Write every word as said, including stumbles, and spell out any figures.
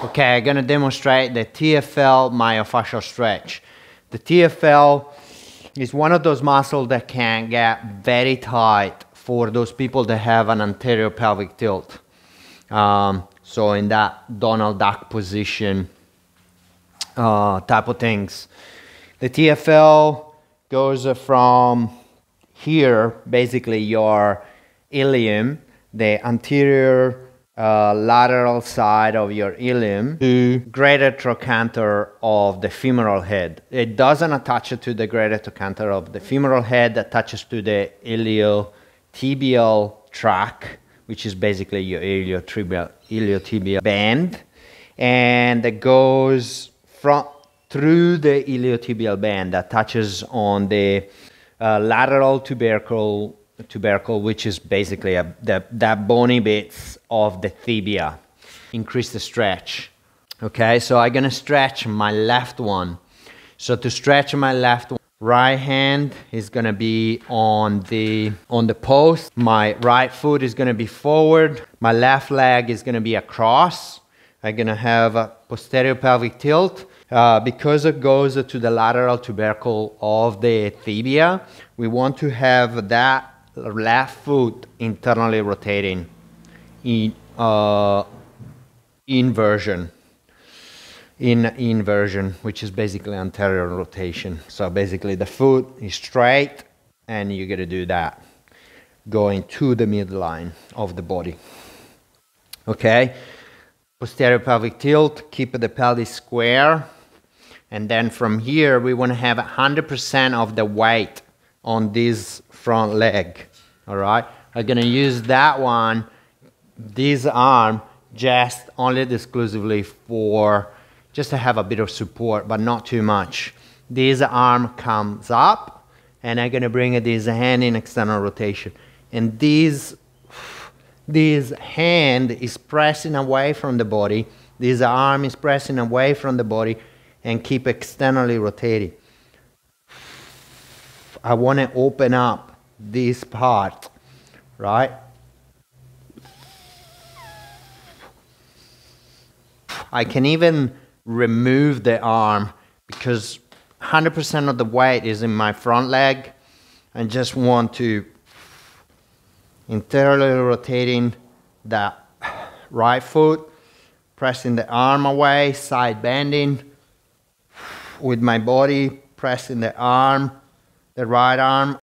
Okay, I'm gonna demonstrate the T F L myofascial stretch. The T F L is one of those muscles that can get very tight for those people that have an anterior pelvic tilt. Um, so in that Donald Duck position uh, type of things. The T F L goes from here, basically your ilium, the anterior Uh, lateral side of your ilium, to greater trochanter of the femoral head. It doesn't attach to the greater trochanter of the femoral head, attaches to the iliotibial tract, which is basically your iliotibial, iliotibial band, and it goes from through the iliotibial band, attaches on the uh, lateral tubercle tubercle, which is basically a, the, that bony bits of the tibia. Increase the stretch. Okay, so I'm gonna stretch my left one. So to stretch my left one, right hand is gonna be on the, on the post. My right foot is gonna be forward. My left leg is gonna be across. I'm gonna have a posterior pelvic tilt. Uh, because it goes to the lateral tubercle of the tibia, we want to have that left foot internally rotating in uh, inversion, in inversion, which is basically anterior rotation. So basically the foot is straight and you're gonna do that, going to the midline of the body. Okay, posterior pelvic tilt, keep the pelvis square. And then from here, we wanna have one hundred percent of the weight on this front leg, all right? I'm gonna use that one, this arm, just only exclusively for, just to have a bit of support, but not too much. This arm comes up, and I'm gonna bring this hand in external rotation. And this, this hand is pressing away from the body, this arm is pressing away from the body, and keep externally rotating. I want to open up this part, right? I can even remove the arm because one hundred percent of the weight is in my front leg. I just want to internally rotating that right foot, pressing the arm away, side bending with my body, pressing the arm, the right arm